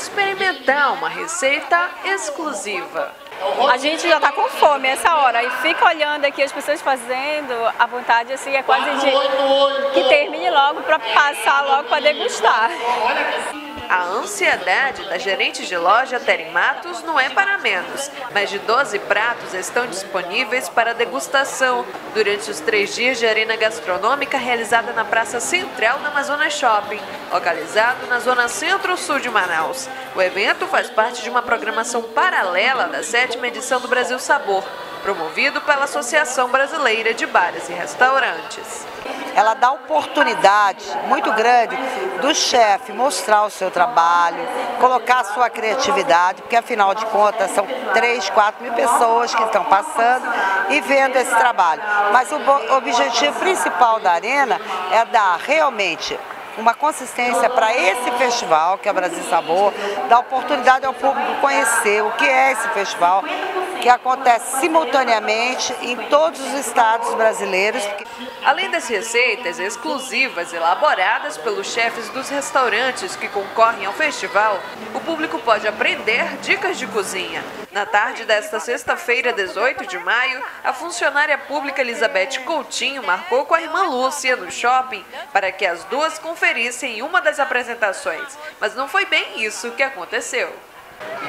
experimentar uma receita exclusiva. A gente já está com fome essa hora e fica olhando aqui as pessoas fazendo, a vontade assim é quase de que termine logo para passar logo para degustar. A ansiedade da gerente de loja Teren Matos não é para menos. Mais de 12 pratos estão disponíveis para degustação durante os 3 dias de Arena Gastronômica realizada na Praça Central do Amazonas Shopping, localizado na zona centro-sul de Manaus. O evento faz parte de uma programação paralela da 7ª edição do Brasil Sabor, promovido pela Associação Brasileira de Bares e Restaurantes. Ela dá oportunidade muito grande do chefe mostrar o seu trabalho, colocar a sua criatividade, porque afinal de contas são 3, 4 mil pessoas que estão passando e vendo esse trabalho. Mas o objetivo principal da Arena é dar realmente uma consistência para esse festival, que é o Brasil Sabor, dar oportunidade ao público conhecer o que é esse festival, que acontece simultaneamente em todos os estados brasileiros. Além das receitas exclusivas elaboradas pelos chefes dos restaurantes que concorrem ao festival, o público pode aprender dicas de cozinha. Na tarde desta sexta-feira, 18 de maio, a funcionária pública Elizabeth Coutinho marcou com a irmã Lúcia no shopping para que as duas conferissem uma das apresentações, mas não foi bem isso que aconteceu.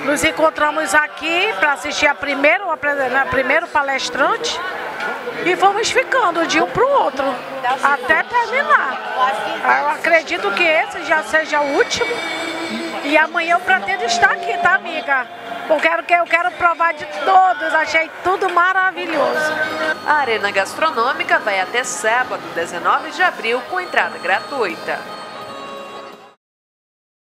Nos encontramos aqui para assistir a primeiro palestrante e fomos ficando de um para o outro, até terminar. Eu acredito que esse já seja o último e amanhã eu pretendo estar aqui, tá, amiga? Eu quero provar de todos, achei tudo maravilhoso. A Arena Gastronômica vai até sábado, 19 de abril, com entrada gratuita.